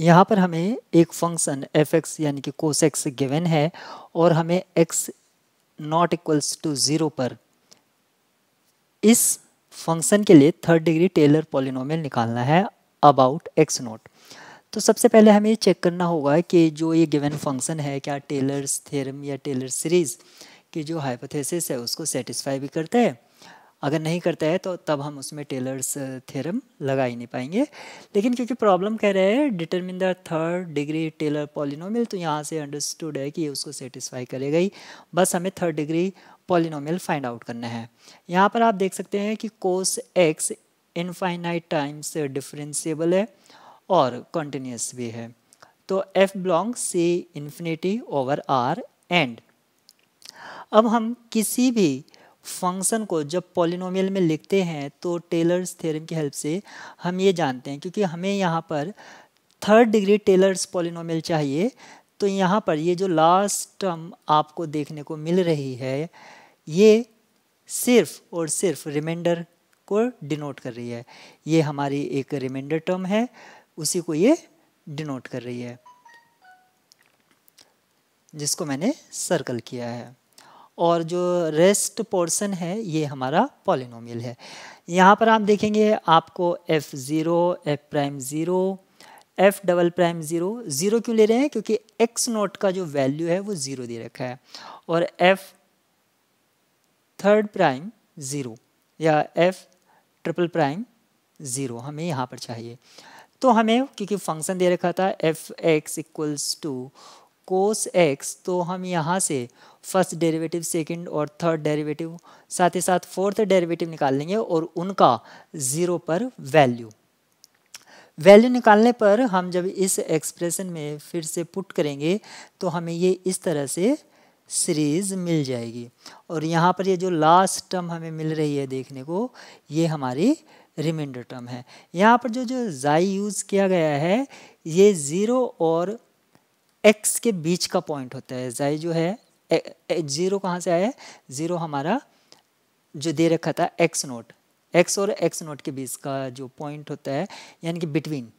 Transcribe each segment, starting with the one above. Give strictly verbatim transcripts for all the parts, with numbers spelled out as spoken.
यहाँ पर हमें एक फंक्शन एफ एक्स यानी कि कोस एक्स गिवन है और हमें x not equals to zero पर इस फंक्शन के लिए थर्ड डिग्री टेलर पॉलिनोमियल निकालना है अबाउट एक्स नॉट। तो सबसे पहले हमें चेक करना होगा कि जो ये गिवन फंक्शन है क्या टेलर्स थ्योरम या टेलर सीरीज़ की जो हाइपोथेसिस है उसको सेटिस्फाई भी करता है। अगर नहीं करता है तो तब हम उसमें टेलर्स थ्योरम लगा ही नहीं पाएंगे। लेकिन क्योंकि प्रॉब्लम कह रहे हैं determine the third degree Taylor polynomial, तो यहाँ से अंडरस्टूड है कि ये उसको सेटिस्फाई करेगा ही, बस हमें third degree polynomial find out करना है। यहाँ पर आप देख सकते हैं कि cos x infinite times differentiable है और कंटिन्यूस भी है। तो F belong C infinity over R and. अब हम किसी भी फंक्शन को जब पॉलिनोमियल में लिखते हैं तो टेलर्स थ्योरम की हेल्प से हम ये जानते हैं, क्योंकि हमें यहाँ पर थर्ड डिग्री टेलर्स पॉलिनोमियल चाहिए। तो यहाँ पर ये जो लास्ट टर्म आपको देखने को मिल रही है ये सिर्फ और सिर्फ रिमाइंडर को डिनोट कर रही है। ये हमारी एक रिमाइंडर टर्म है, उसी को ये डिनोट कर रही है जिसको मैंने सर्कल किया है। और जो रेस्ट पोर्शन है ये हमारा पॉलिनोमियल है। यहाँ पर आप देखेंगे आपको F zero, F prime zero, F double prime zero zero क्यों ले रहे हैं, क्योंकि एक्स नोट का जो वैल्यू है वो ज़ीरो दे रखा है, और एफ़ थर्ड प्राइम ज़ीरो या एफ़ ट्रिपल प्राइम ज़ीरो हमें यहाँ पर चाहिए। तो हमें क्योंकि फंक्शन दे रखा था F x equals to cos x, तो हम यहाँ से फर्स्ट डेरिवेटिव, सेकंड और थर्ड डेरिवेटिव, साथ ही साथ फोर्थ डेरिवेटिव निकाल लेंगे और उनका ज़ीरो पर वैल्यू वैल्यू निकालने पर हम जब इस एक्सप्रेशन में फिर से पुट करेंगे तो हमें ये इस तरह से सीरीज़ मिल जाएगी। और यहाँ पर ये जो लास्ट टर्म हमें मिल रही है देखने को, ये हमारी रिमाइंडर टर्म है। यहाँ पर जो जो जाई यूज़ किया गया है ये ज़ीरो और एक्स के बीच का पॉइंट होता है। जाई जो है ज़ीरो कहाँ से आया है, ज़ीरो हमारा जो दे रखा था एक्स नोट, एक्स और एक्स नोट के बीच का जो पॉइंट होता है यानी कि बिटवीन।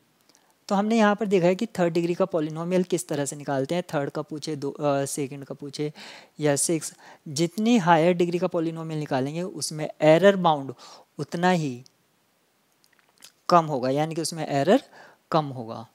तो हमने यहाँ पर देखा है कि थर्ड डिग्री का पॉलिनोमियल किस तरह से निकालते हैं, थर्ड का पूछे, दो सेकंड का पूछे या सिक्स, जितनी हायर डिग्री का पॉलिनोमियल निकालेंगे उसमें एरर बाउंड उतना ही कम होगा, यानी कि उसमें एरर कम होगा।